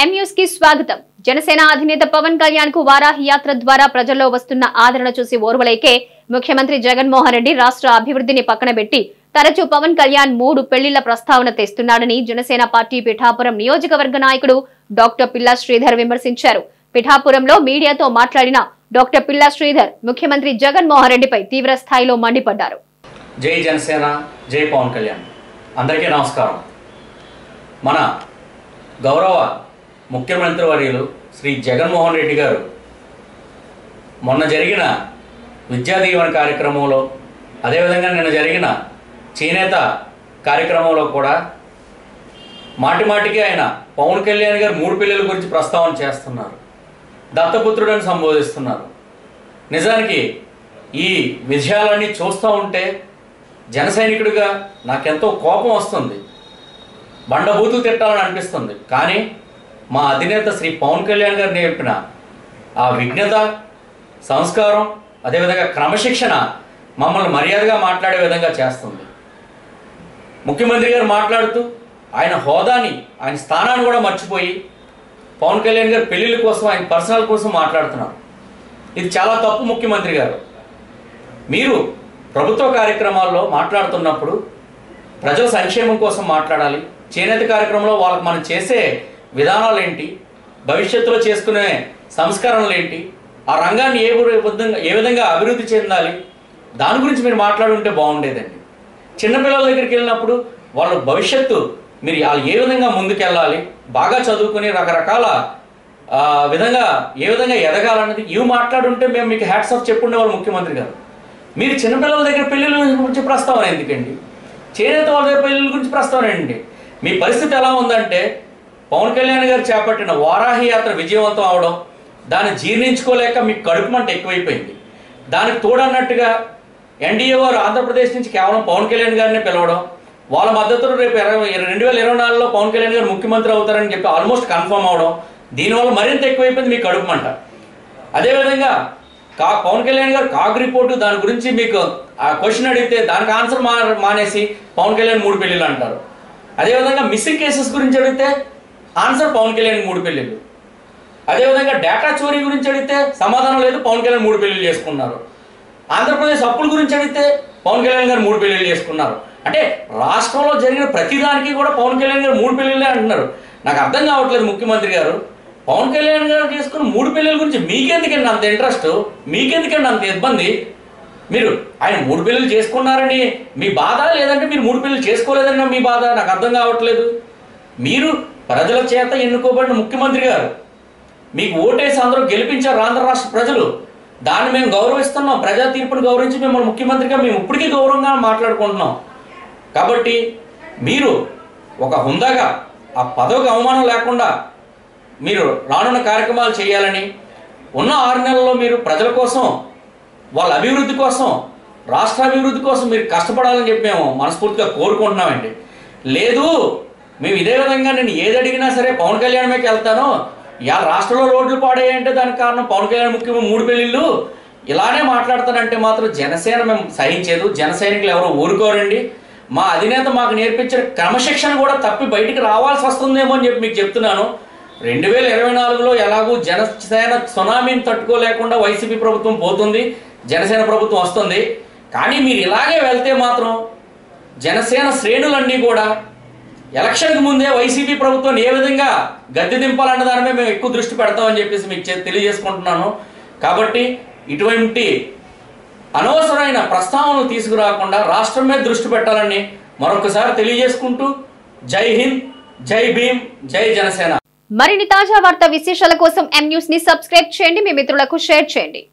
स्वागतं। जनसेना అధినేత పవన్ కళ్యాణ్ కు వారాహి యాత్ర ద్వారా ప్రజల్లో వస్తున్న ఆదరణ చూసి ఓర్వలేకే ముఖ్యమంత్రి జగన్మోహన్ రెడ్డి రాష్ట్ర అభివృద్ధిని పక్కనబెట్టి తరచూ పవన్ కళ్యాణ్ మూడు పెళ్లిళ్ల ప్రస్తావన తెస్తున్నారని జనసేన పార్టీ పిఠాపురం నియోజకవర్గ నాయకుడు డాక్టర్ పిల్ల శ్రీధర్ విమర్శించారు। పిఠాపురంలో మీడియాతో మాట్లాడిన డాక్టర్ పిల్ల శ్రీధర్ ముఖ్యమంత్రి జగన్మోహన్ రెడ్డిపై తీవ్ర స్థాయిలో మండిపడ్డారు। జై జనసేన, జై పవన్ కళ్యాణ్, అందరికీ నమస్కారం। మన గౌరవ ముఖ్యమంత్రి వర్యులు శ్రీ జగన్మోహన్ రెడ్డి గారు మొన్న జరిగిన విద్యాదీవెన కార్యక్రమంలో, అదేవిధంగా నిన్న జరిగిన చేనేత కార్యక్రమంలో కూడా మాటిమాటికి ఆయన పవన్ కళ్యాణ్ గారు మూడు పిల్లల గురించి ప్రస్తావన చేస్తున్నారు, దత్తపుత్రుడని సంబోధిస్తున్నారు। నిజానికి ఈ విజయాలన్నీ చూస్తూ ఉంటే జన సైనికుడిగా నాకెంతో కోపం వస్తుంది, బండబూతులు తిట్టాలని అనిపిస్తుంది। కానీ మా అధినేత శ్రీ పవన్ కళ్యాణ్ గారు నేర్పిన ఆ విజ్ఞత, సంస్కారం, అదేవిధంగా క్రమశిక్షణ మమ్మల్ని మర్యాదగా మాట్లాడే విధంగా చేస్తుంది। ముఖ్యమంత్రి గారు మాట్లాడుతూ ఆయన హోదాని, ఆయన స్థానాన్ని కూడా మర్చిపోయి పవన్ కళ్యాణ్ గారు పెళ్ళిళ్ళ కోసం, ఆయన పర్సనల్ కోసం మాట్లాడుతున్నారు। ఇది చాలా తప్పు ముఖ్యమంత్రి గారు। మీరు ప్రభుత్వ కార్యక్రమాల్లో మాట్లాడుతున్నప్పుడు ప్రజల సంక్షేమం కోసం మాట్లాడాలి। చేనేత కార్యక్రమంలో వాళ్ళకి మనం చేసే విధానాలు ఏంటి, భవిష్యత్తులో చేసుకునే సంస్కరణలు ఏంటి, ఆ రంగాన్ని ఏ విధంగా అభివృద్ధి చెందాలి, దాని గురించి మీరు మాట్లాడుంటే బాగుండేదండి। చిన్నపిల్లల దగ్గరికి వెళ్ళినప్పుడు వాళ్ళ భవిష్యత్తు, మీరు వాళ్ళు ఏ విధంగా ముందుకెళ్ళాలి, బాగా చదువుకుని రకరకాల విధంగా ఏ విధంగా ఎదగాలన్నది ఇవి మాట్లాడుంటే మేము మీకు హ్యాట్స్ ఆఫ్ చెప్పుండేవాళ్ళు ముఖ్యమంత్రి గారు। మీరు చిన్నపిల్లల దగ్గర పెళ్ళిళ్ళ గురించి ప్రస్తావన ఎందుకండి, చేనేత వాళ్ళ దగ్గర పెళ్ళిళ్ళ గురించి ప్రస్తావన ఏంటండి? మీ పరిస్థితి ఎలా ఉందంటే పవన్ కళ్యాణ్ గారు చేపట్టిన వారాహి యాత్ర విజయవంతం అవడం, దాన్ని జీర్ణించుకోలేక మీకు కడుపు మంట ఎక్కువైపోయింది। దానికి తోడన్నట్టుగా ఎన్డీఏ వారు ఆంధ్రప్రదేశ్ నుంచి కేవలం పవన్ కళ్యాణ్ గారిని పిలవడం, వాళ్ళ మద్దతులో రేపు 2024లో పవన్ కళ్యాణ్ గారు ముఖ్యమంత్రి అవుతారని చెప్పి ఆల్మోస్ట్ కన్ఫర్మ్ అవడం, దీనివల్ల మరింత ఎక్కువైపోయింది మీ కడుపు మంట। అదేవిధంగా పవన్ కళ్యాణ్ గారు కాగ్ రిపోర్టు, దాని గురించి మీకు ఆ క్వశ్చన్ అడిగితే దానికి ఆన్సర్ మానేసి పవన్ కళ్యాణ్ మూడు పెళ్ళిళ్ళు అంటారు। అదేవిధంగా మిస్సింగ్ కేసెస్ గురించి అడిగితే ఆన్సర్ పవన్ కళ్యాణ్ మూడు పెళ్ళిళ్ళు, అదేవిధంగా డేటా చోరీ గురించి అడిగితే సమాధానం లేదు, పవన్ కళ్యాణ్ మూడు పెళ్ళిళ్ళు చేసుకున్నారు। ఆంధ్రప్రదేశ్ అప్పుల గురించి అడిగితే పవన్ కళ్యాణ్ గారు మూడు పెళ్ళిళ్ళు చేసుకున్నారు। అంటే రాష్ట్రంలో జరిగిన ప్రతిదానికి కూడా పవన్ కళ్యాణ్ గారు మూడు పెళ్ళిళ్ళే అంటున్నారు। నాకు అర్థం కావట్లేదు ముఖ్యమంత్రి గారు, పవన్ కళ్యాణ్ గారు చేసుకున్న మూడు పెళ్ళిళ్ళ గురించి మీకెందుకండి అంత ఇంట్రెస్ట్, మీకెందుకండి అంత ఇబ్బంది? మీరు ఆయన మూడు పెళ్ళిళ్ళు చేసుకున్నారని మీ బాధ, లేదంటే మీరు మూడు పెళ్ళిళ్ళు చేసుకోలేదని మీ బాధ, నాకు అర్థం కావట్లేదు। మీరు ప్రజల చేత ఎన్నుకోబడిన ముఖ్యమంత్రి గారు, మీకు ఓటేసి అందరూ గెలిపించారు ఆంధ్ర రాష్ట్ర ప్రజలు, దాన్ని మేము గౌరవిస్తున్నాం। ప్రజా తీర్పును గౌరవించి మిమ్మల్ని ముఖ్యమంత్రిగా మేము ఇప్పటికీ గౌరవంగా మాట్లాడుకుంటున్నాం। కాబట్టి మీరు ఒక హుందాగా, ఆ పదవికి అవమానం లేకుండా మీరు రానున్న కార్యక్రమాలు చేయాలని, ఉన్న 6 నెలల్లో మీరు ప్రజల కోసం, వాళ్ళ అభివృద్ధి కోసం, రాష్ట్ర అభివృద్ధి కోసం మీరు కష్టపడాలని చెప్పి మేము మనస్ఫూర్తిగా కోరుకుంటున్నామండి। లేదు, మేము ఇదే విధంగా నేను ఏది అడిగినా సరే పవన్ కళ్యాణ్ మీదకి వెళ్తాను, ఇలా రాష్ట్రంలో రోడ్లు పాడేయంటే దానికి కారణం పవన్ కళ్యాణ్ ముఖ్యమంత్రి మూడు పెళ్ళిళ్ళు ఇలానే మాట్లాడతానంటే మాత్రం జనసేన మేము సహించేదు, జన సైనికులు ఎవరో ఊరుకోరండి। మా అధినేత మాకు నేర్పించిన క్రమశిక్షణ కూడా తప్పి బయటికి రావాల్సి వస్తుందేమో అని చెప్పి మీకు చెప్తున్నాను। 2024లో ఎలాగూ జనసేన సునామీని తట్టుకోలేకుండా వైసీపీ ప్రభుత్వం పోతుంది, జనసేన ప్రభుత్వం వస్తుంది। కానీ మీరు ఇలాగే వెళ్తే మాత్రం జనసేన శ్రేణులన్నీ కూడా ఎలక్షన్కి ముందే వైసీపీ ప్రభుత్వం ఏ విధంగా గద్దె దింపాలన్న దానిపై మేము ఎక్కువ దృష్టి పెడతామని చెప్పేసి మీకు తెలియజేసుకుంటున్నాను। కాబట్టి ఇటువంటి అనవసరమైన ప్రస్తావనలు తీసుకురాకుండా రాష్ట్రం మీద దృష్టి పెట్టాలని మరొకసారి తెలియజేసుకుంటూ, జై హింద్, జై భీమ్, జై జనసేన। మరిన్ని తాజా వార్తా విశేషాల కోసం M News ని సబ్స్క్రైబ్ చేయండి, మీ మిత్రులకు షేర్ చేయండి।